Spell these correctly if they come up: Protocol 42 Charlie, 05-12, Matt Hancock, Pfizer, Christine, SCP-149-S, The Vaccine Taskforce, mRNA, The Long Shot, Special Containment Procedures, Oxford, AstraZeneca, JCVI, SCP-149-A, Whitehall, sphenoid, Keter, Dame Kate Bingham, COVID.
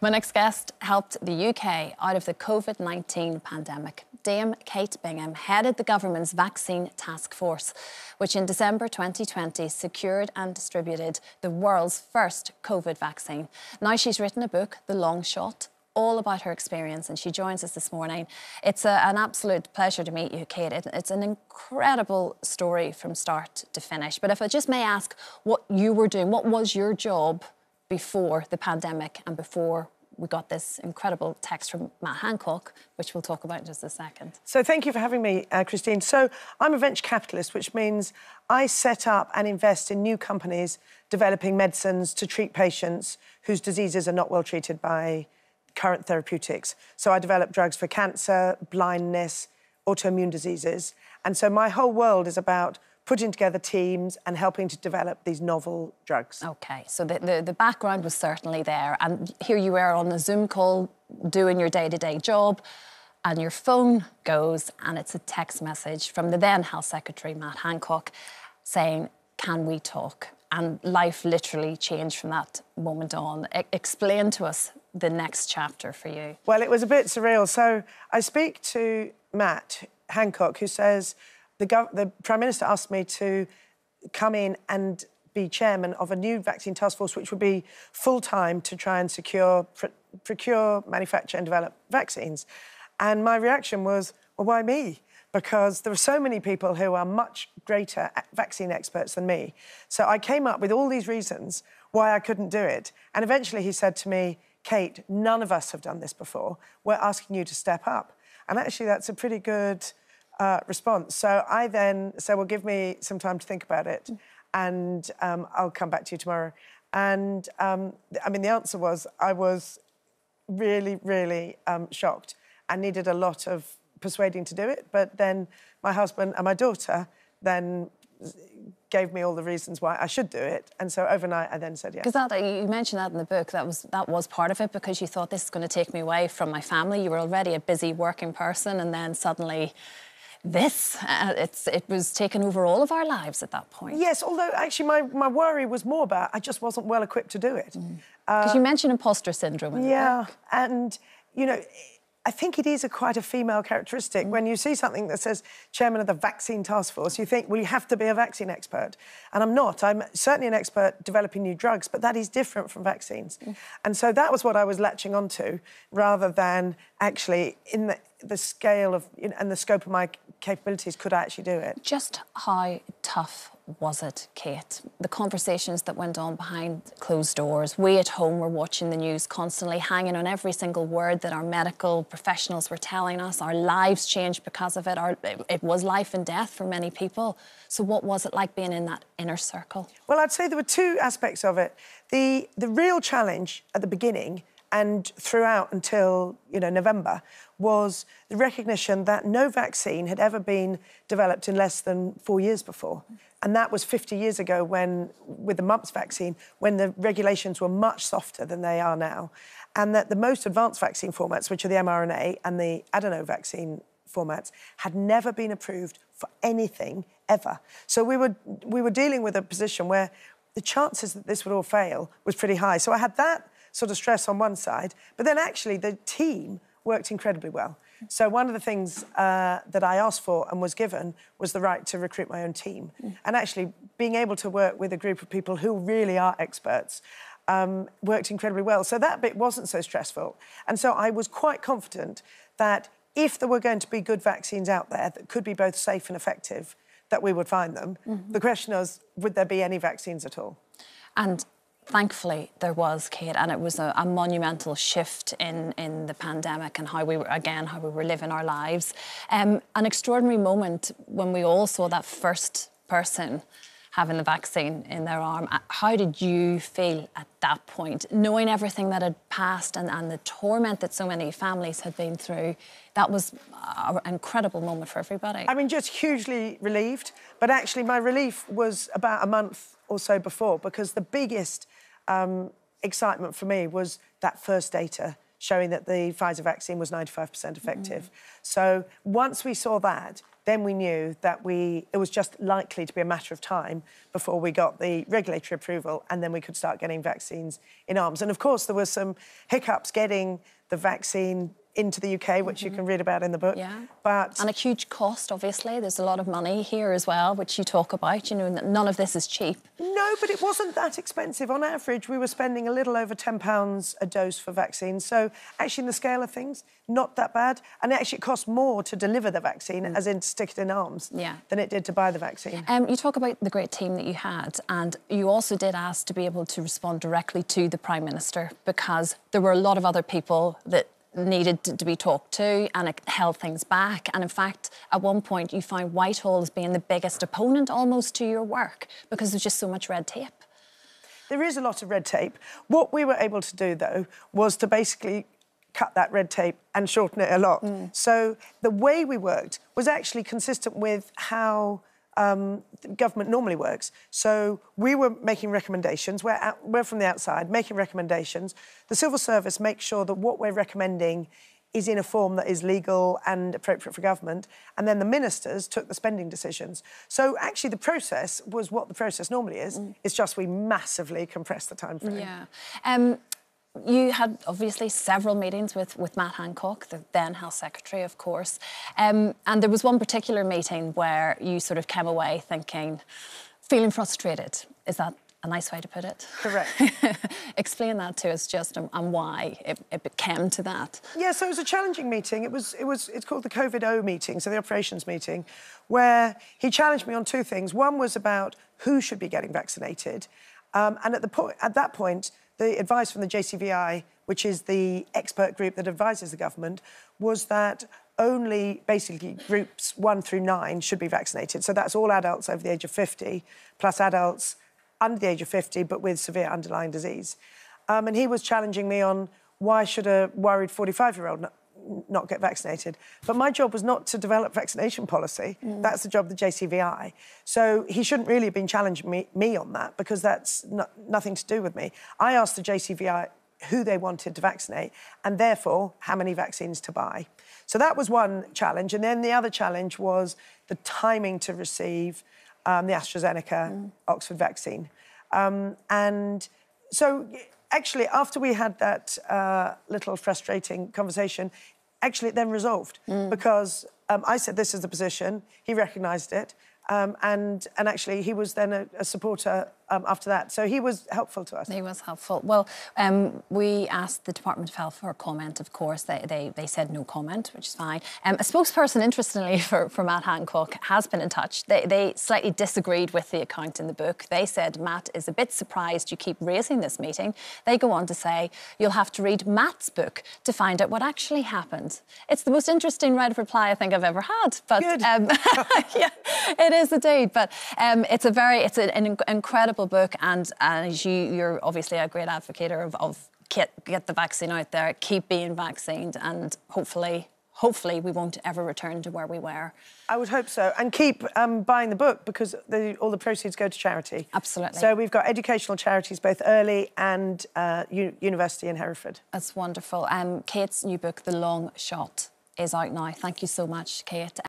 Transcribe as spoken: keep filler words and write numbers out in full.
My next guest helped the U K out of the COVID nineteen pandemic. Dame Kate Bingham headed the government's vaccine task force, which in December twenty twenty secured and distributed the world's first COVID vaccine. Now she's written a book, The Long Shot, all about her experience, and she joins us this morning. It's a, an absolute pleasure to meet you, Kate. It, it's an incredible story from start to finish. But if I just may ask what you were doing, what was your job before the pandemic and before we got this incredible text from Matt Hancock, which we'll talk about in just a second. So thank you for having me, uh, Christine. So I'm a venture capitalist, which means I set up and invest in new companies developing medicines to treat patients whose diseases are not well treated by current therapeutics. So I develop drugs for cancer, blindness, autoimmune diseases. And so my whole world is about putting together teams and helping to develop these novel drugs. OK, so the, the, the background was certainly there. And here you are on a Zoom call doing your day-to-day job, and your phone goes and it's a text message from the then Health Secretary, Matt Hancock, saying, "Can we talk?" And life literally changed from that moment on. I explain to us the next chapter for you. Well, it was a bit surreal. So I speak to Matt Hancock, who says, The, gov the Prime Minister asked me to come in and be chairman of a new vaccine task force, which would be full-time to try and secure, pr procure, manufacture and develop vaccines. And my reaction was, well, why me? Because there are so many people who are much greater vaccine experts than me. So I came up with all these reasons why I couldn't do it. And eventually he said to me, "Kate, none of us have done this before. We're asking you to step up." And actually, that's a pretty good Uh, response. So I then said, well, give me some time to think about it, and um, I'll come back to you tomorrow. And um, I mean, the answer was I was really, really um, shocked. I needed a lot of persuading to do it. But then my husband and my daughter then gave me all the reasons why I should do it. And so overnight, I then said yes. Because that, you mentioned that in the book, that was, that was part of it, because you thought, this is going to take me away from my family. You were already a busy working person, and then suddenly this, uh, it's, it was taken over all of our lives at that point. Yes, although actually my, my worry was more about I just wasn't well equipped to do it. Because mm. uh, you mentioned imposter syndrome in yeah, the book. Yeah, and, you know, I think it is a quite a female characteristic. Mm. When you see something that says chairman of the vaccine task force, you think, well, you have to be a vaccine expert. And I'm not. I'm certainly an expert developing new drugs, but that is different from vaccines. Mm. And so that was what I was latching onto, rather than actually in the, the scale of, you know, and the scope of my capabilities, could I actually do it? Just how tough was it, Kate? The conversations that went on behind closed doors. We at home were watching the news constantly, hanging on every single word that our medical professionals were telling us. Our lives changed because of it. Our, it, it was life and death for many people. So what was it like being in that inner circle? Well, I'd say there were two aspects of it. The, the real challenge at the beginning and throughout until, you know, November, was the recognition that no vaccine had ever been developed in less than four years before. And that was fifty years ago when, with the mumps vaccine, when the regulations were much softer than they are now. And that the most advanced vaccine formats, which are the mRNA and the adeno vaccine formats, had never been approved for anything ever. So we were, we were dealing with a position where the chances that this would all fail was pretty high. So I had that sort of stress on one side, but then actually the team worked incredibly well. So one of the things uh, that I asked for and was given was the right to recruit my own team. Mm. And actually being able to work with a group of people who really are experts um, worked incredibly well. So that bit wasn't so stressful. And so I was quite confident that if there were going to be good vaccines out there that could be both safe and effective, that we would find them. Mm-hmm. The question was, would there be any vaccines at all? And thankfully, there was, Kate, and it was a, a monumental shift in, in the pandemic and how we were, again, how we were living our lives. Um, an extraordinary moment when we all saw that first person having the vaccine in their arm. How did you feel at that point, knowing everything that had passed and, and the torment that so many families had been through? That was an incredible moment for everybody. I mean, just hugely relieved, but actually my relief was about a month or so before, because the biggest Um, excitement for me was that first data showing that the Pfizer vaccine was ninety-five percent effective. Mm. So once we saw that, then we knew that we, it was just likely to be a matter of time before we got the regulatory approval, and then we could start getting vaccines in arms. And, of course, there were some hiccups getting the vaccine into the U K, which mm-hmm. you can read about in the book. Yeah. But... And a huge cost, obviously. There's a lot of money here as well, which you talk about. You know, none of this is cheap. No, but it wasn't that expensive. On average, we were spending a little over ten pounds a dose for vaccines. So, actually, in the scale of things, not that bad. And actually, it cost more to deliver the vaccine, mm. as in to stick it in arms, yeah. than it did to buy the vaccine. Um, you talk about the great team that you had, and you also did ask to be able to respond directly to the Prime Minister, because there were a lot of other people that needed to be talked to, and it held things back. And in fact, at one point, you found Whitehall as being the biggest opponent almost to your work, because there's just so much red tape. There is a lot of red tape. What we were able to do, though, was to basically cut that red tape and shorten it a lot. Mm. So the way we worked was actually consistent with how um, the government normally works. So we were making recommendations. We're, out, we're from the outside, making recommendations. The civil service makes sure that what we're recommending is in a form that is legal and appropriate for government, and then the ministers took the spending decisions. So actually the process was what the process normally is. Mm. It's just we massively compressed the time frame. Yeah. Um, You had, obviously, several meetings with, with Matt Hancock, the then Health Secretary, of course. Um, and there was one particular meeting where you sort of came away thinking, feeling frustrated. Is that a nice way to put it? Correct. Explain that to us just and, and why it, it came to that. Yeah, so it was a challenging meeting. It was, it was, it's called the COVID O meeting, so the operations meeting, where he challenged me on two things. One was about who should be getting vaccinated. Um, and at, the po at that point... The advice from the J C V I, which is the expert group that advises the government, was that only basically groups one through nine should be vaccinated. So that's all adults over the age of fifty, plus adults under the age of fifty, but with severe underlying disease. Um, and he was challenging me on why should a worried forty-five-year-old not, not get vaccinated. But my job was not to develop vaccination policy. Mm. That's the job of the J C V I. So he shouldn't really have been challenging me, me on that, because that's not, nothing to do with me. I asked the J C V I who they wanted to vaccinate and, therefore, how many vaccines to buy. So that was one challenge. And then the other challenge was the timing to receive um, the AstraZeneca mm. Oxford vaccine. Um, and so... Actually, after we had that uh, little frustrating conversation, actually it then resolved mm. because um, I said this is the position, he recognised it, um, and, and actually he was then a, a supporter um, after that. So he was helpful to us. He was helpful. Well, um, we asked the Department of Health for a comment, of course. They, they, they said no comment, which is fine. Um, a spokesperson, interestingly, for, for Matt Hancock has been in touch. They, they slightly disagreed with the account in the book. They said Matt is a bit surprised you keep raising this meeting. They go on to say you'll have to read Matt's book to find out what actually happened. It's the most interesting right of reply I think I've ever had. But, Good. Um, yeah, it is indeed. But um, it's a very, it's an, an incredible book, and, and you, you're obviously a great advocate of, of get, get the vaccine out there, keep being vaccinated, and hopefully... Hopefully, we won't ever return to where we were. I would hope so. And keep um, buying the book, because the, all the proceeds go to charity. Absolutely. So we've got educational charities, both early and uh, university in Hereford. That's wonderful. Um, Kate's new book, The Long Shot, is out now. Thank you so much, Kate.